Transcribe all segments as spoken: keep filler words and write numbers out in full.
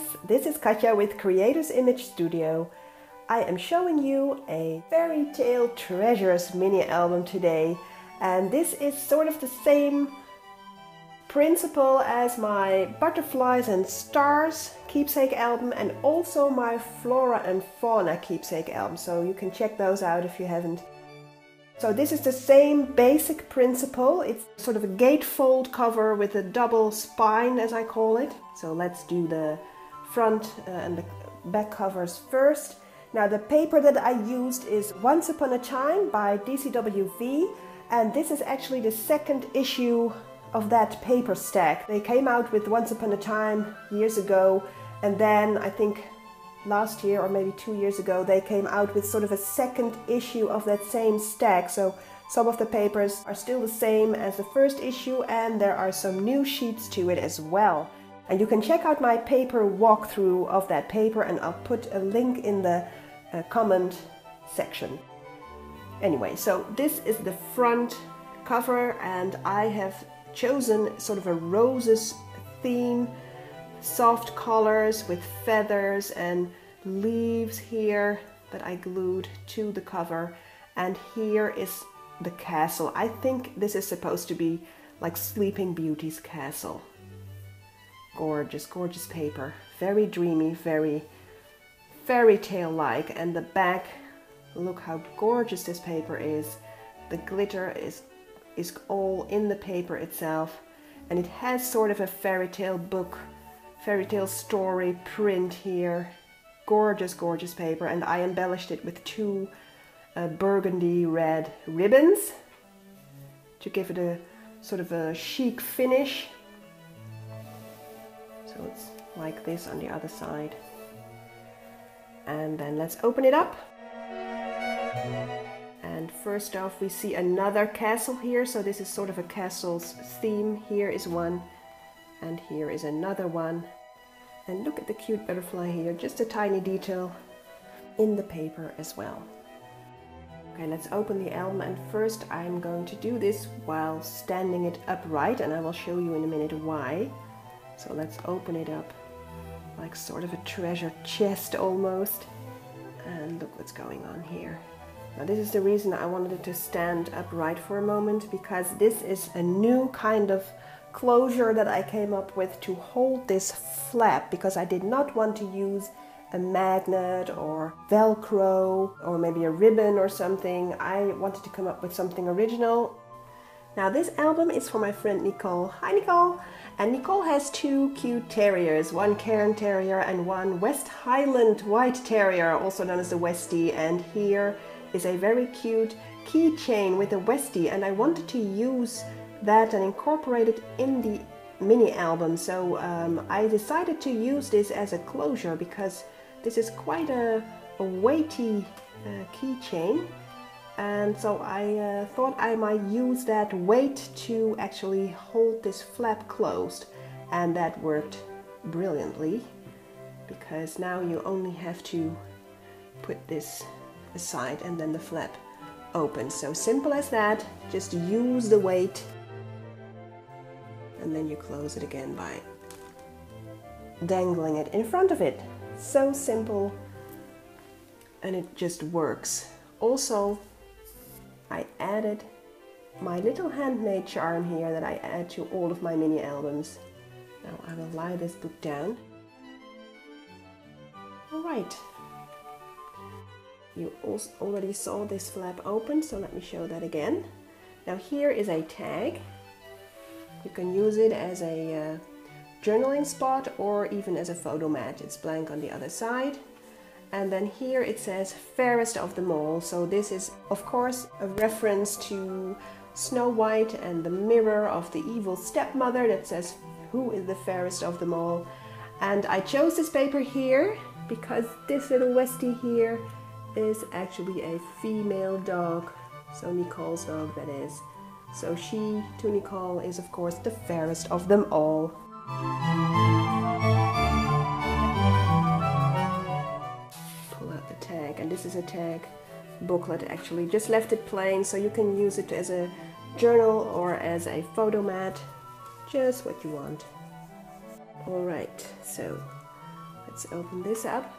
guys, this is Katja with Creator's Image Studio. I am showing you a Fairytale Treasures mini album today, and this is sort of the same principle as my Butterflies and Stars keepsake album and also my Flora and Fauna keepsake album, so you can check those out if you haven't. So this is the same basic principle. It's sort of a gatefold cover with a double spine, as I call it. So let's do the front and the back covers first. Now the paper that I used is Once Upon a Time by D C W V, and this is actually the second issue of that paper stack. They came out with Once Upon a Time years ago, and then I think last year or maybe two years ago they came out with sort of a second issue of that same stack, so some of the papers are still the same as the first issue and there are some new sheets to it as well. And you can check out my paper walkthrough of that paper, and I'll put a link in the uh, comment section. Anyway, so this is the front cover, and I have chosen sort of a roses theme, soft colors with feathers and leaves here that I glued to the cover. And here is the castle. I think this is supposed to be like Sleeping Beauty's castle. Gorgeous, gorgeous paper. Very dreamy, very fairy tale-like. And the back, look how gorgeous this paper is. The glitter is, is all in the paper itself. And it has sort of a fairy tale book fairy tale story print here. Gorgeous, gorgeous paper, and I embellished it with two uh, burgundy red ribbons to give it a sort of a chic finish. So it's like this on the other side. And then let's open it up. And first off we see another castle here, so this is sort of a castle's theme. Here is one. And here is another one. And look at the cute butterfly here, just a tiny detail in the paper as well. Okay, let's open the album, and first I'm going to do this while standing it upright, and I will show you in a minute why. So let's open it up like sort of a treasure chest almost. And look what's going on here. Now this is the reason I wanted it to stand upright for a moment, because this is a new kind of closure that I came up with to hold this flap, because I did not want to use a magnet or Velcro or maybe a ribbon or something. I wanted to come up with something original. Now this album is for my friend Nicole. Hi Nicole! And Nicole has two cute terriers, one Cairn Terrier and one West Highland White Terrier, also known as the Westie, and here is a very cute keychain with a Westie, and I wanted to use that and incorporate it in the mini album. So um, I decided to use this as a closure because this is quite a, a weighty uh, keychain, and so I uh, thought I might use that weight to actually hold this flap closed, and that worked brilliantly because now you only have to put this aside and then the flap opens. So simple as that, just use the weight. And then you close it again by dangling it in front of it. So simple, and it just works. Also, I added my little handmade charm here that I add to all of my mini albums. Now I will lie this book down. All right. You also already saw this flap open, so let me show that again. Now here is a tag. You can use it as a uh, journaling spot or even as a photo mat. It's blank on the other side. And then here it says Fairest of Them All. So this is of course a reference to Snow White and the mirror of the evil stepmother that says who is the fairest of them all. And I chose this paper here because this little Westie here is actually a female dog. So Nicole's dog, that is. So she, to Nicole, is of course the fairest of them all. Pull out the tag, and this is a tag booklet actually. Just left it plain, so you can use it as a journal or as a photo mat. Just what you want. Alright, so Let's open this up.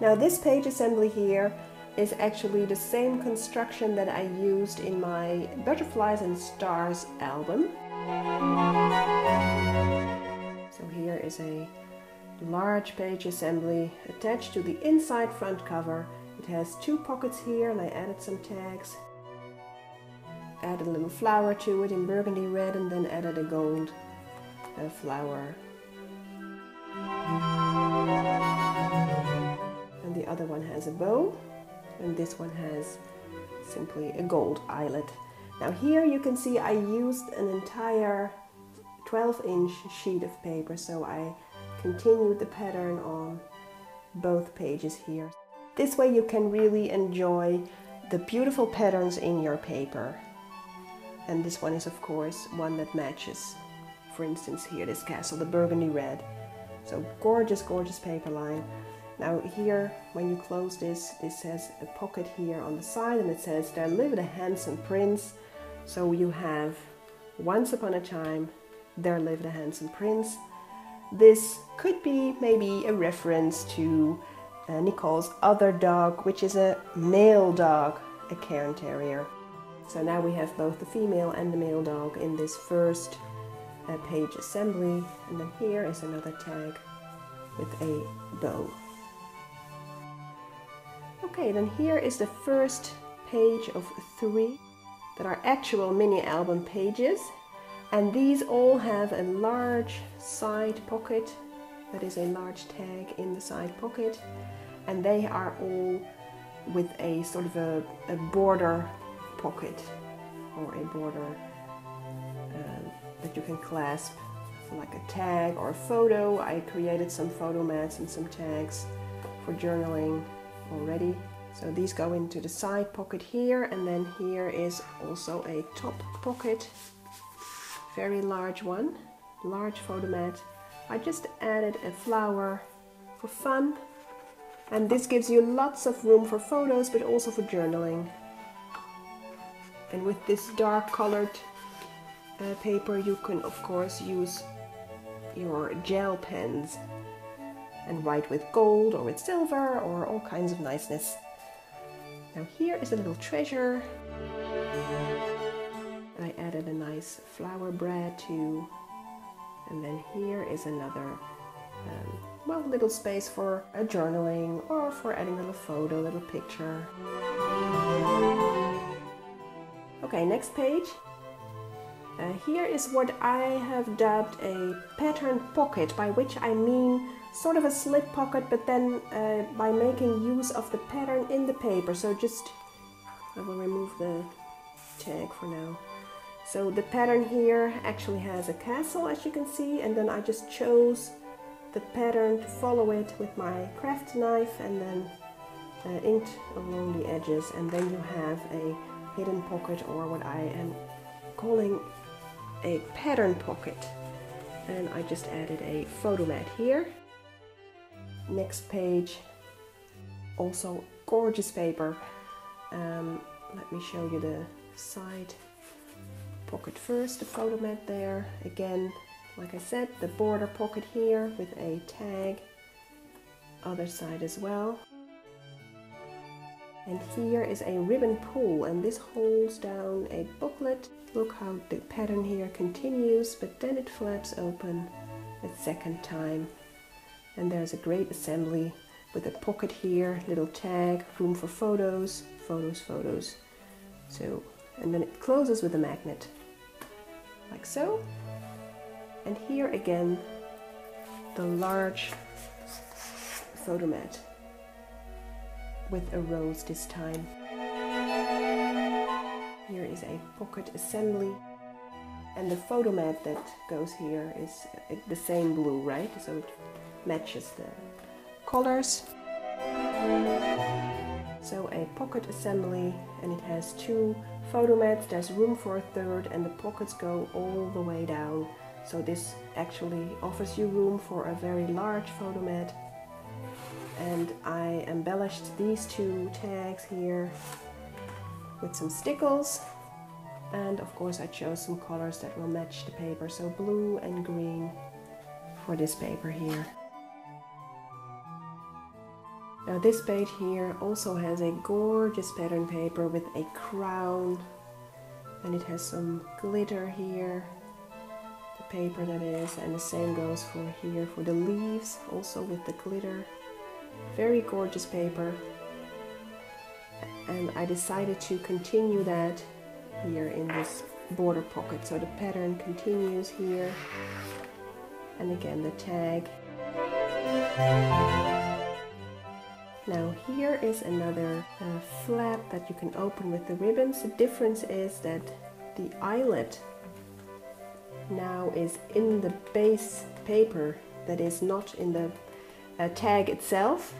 Now this page assembly here is actually the same construction that I used in my Butterflies and Stars album. So here is a large page assembly attached to the inside front cover. It has two pockets here and I added some tags. Added a little flower to it in burgundy red and then added a gold uh, flower. And the other one has a bow and this one has simply a gold eyelet. Now here you can see I used an entire twelve inch sheet of paper, so I continued the pattern on both pages here. This way you can really enjoy the beautiful patterns in your paper. And this one is of course one that matches, for instance here this castle, the burgundy red. So gorgeous, gorgeous paper line. Now here, when you close this, this has a pocket here on the side and it says, "There lived a handsome prince." So you have, once upon a time, there lived a handsome prince. This could be maybe a reference to uh, Nicole's other dog, which is a male dog, a Cairn Terrier. So now we have both the female and the male dog in this first uh, page assembly. And then here is another tag with a bow. Okay, then here is the first page of three that are actual mini album pages. And these all have a large side pocket, that is a large tag in the side pocket. And they are all with a sort of a, a border pocket or a border um, that you can clasp, so like a tag or a photo. I created some photo mats and some tags for journaling already. So these go into the side pocket here, and then here is also a top pocket, very large one, large photomat. I just added a flower for fun, and this gives you lots of room for photos but also for journaling. And with this dark colored uh, paper you can of course use your gel pens and write with gold or with silver or all kinds of niceness. Now here is a little treasure. And I added a nice flower brad too. And then here is another um, well, little space for a journaling or for adding a little photo, a little picture. Okay, next page. Uh, here is what I have dubbed a pattern pocket, by which I mean sort of a slip pocket, but then uh, by making use of the pattern in the paper. So just, I will remove the tag for now. So the pattern here actually has a castle, as you can see, and then I just chose the pattern to follow it with my craft knife and then uh, inked along the edges, and then you have a hidden pocket, or what I am calling a pattern pocket. And I just added a photomat here. Next page, also gorgeous paper. Um, let me show you the side pocket first, the photomat there. Again, like I said, the border pocket here with a tag, other side as well. And here is a ribbon pull, and this holds down a booklet. Look how the pattern here continues, but then it flaps open a second time. And there's a great assembly with a pocket here, little tag, room for photos, photos, photos. So, and then it closes with a magnet, like so. And here again, the large photomat with a rose this time. Here is a pocket assembly. And the photomat that goes here is the same blue, right? So it matches the colors. So a pocket assembly, and it has two photomats. There's room for a third, and the pockets go all the way down. So this actually offers you room for a very large photomat. And I embellished these two tags here with some stickles. And of course I chose some colors that will match the paper. So blue and green for this paper here. Now this page here also has a gorgeous pattern paper with a crown, and it has some glitter here, the paper that is, and the same goes for here for the leaves, also with the glitter. Very gorgeous paper, and I decided to continue that here in this border pocket, so the pattern continues here, and again the tag. Now here is another uh, flap that you can open with the ribbons. The difference is that the eyelet now is in the base paper, that is not in the uh, tag itself,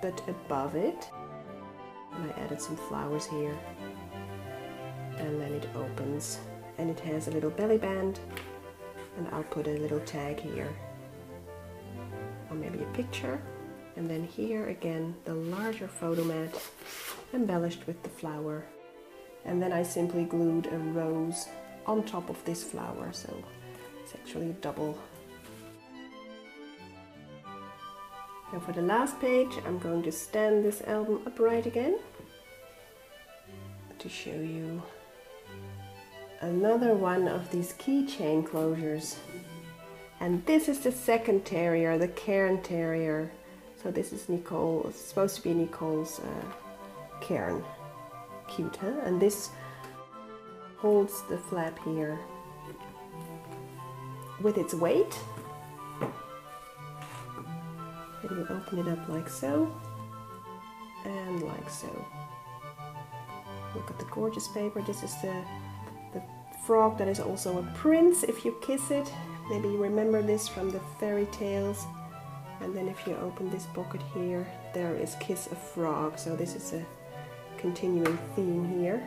but above it. And I added some flowers here, and then it opens, and it has a little belly band, and I'll put a little tag here, or maybe a picture. And then here again the larger photo mat embellished with the flower, and then I simply glued a rose on top of this flower, so it's actually double. And for the last page I'm going to stand this album upright again to show you another one of these keychain closures, and this is the second terrier, the Cairn Terrier. So this is Nicole, it's supposed to be Nicole's uh, cairn. Cute, huh? And this holds the flap here with its weight. And you open it up like so, and like so. Look at the gorgeous paper. This is the, the frog that is also a prince if you kiss it. Maybe you remember this from the fairy tales. And then if you open this pocket here, there is Kiss a Frog, so this is a continuing theme here.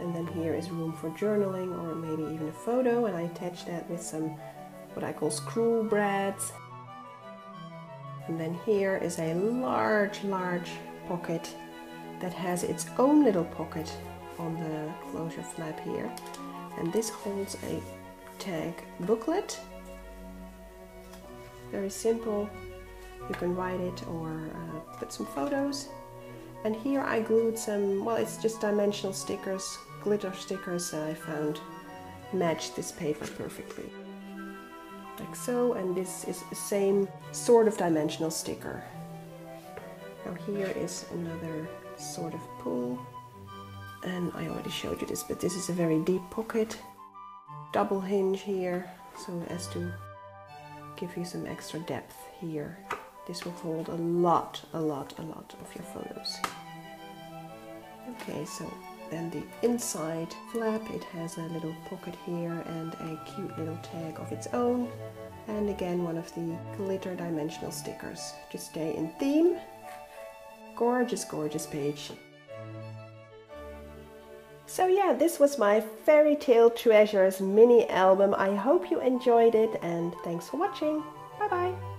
And then here is room for journaling, or maybe even a photo, and I attach that with some what I call screw brads. And then here is a large, large pocket that has its own little pocket on the closure flap here. And this holds a tag booklet. Very simple, you can write it or uh, put some photos. And here I glued some, well, it's just dimensional stickers, glitter stickers that I found matched this paper perfectly. Like so, and this is the same sort of dimensional sticker. Now here is another sort of pull. And I already showed you this, but this is a very deep pocket. Double hinge here, so as to give you some extra depth here. This will hold a lot, a lot, a lot of your photos. Okay, so then the inside flap, it has a little pocket here and a cute little tag of its own. And again, one of the glitter dimensional stickers. Just stay in theme. Gorgeous, gorgeous page. So yeah, this was my Fairytale Treasures mini album. I hope you enjoyed it, and thanks for watching. Bye bye!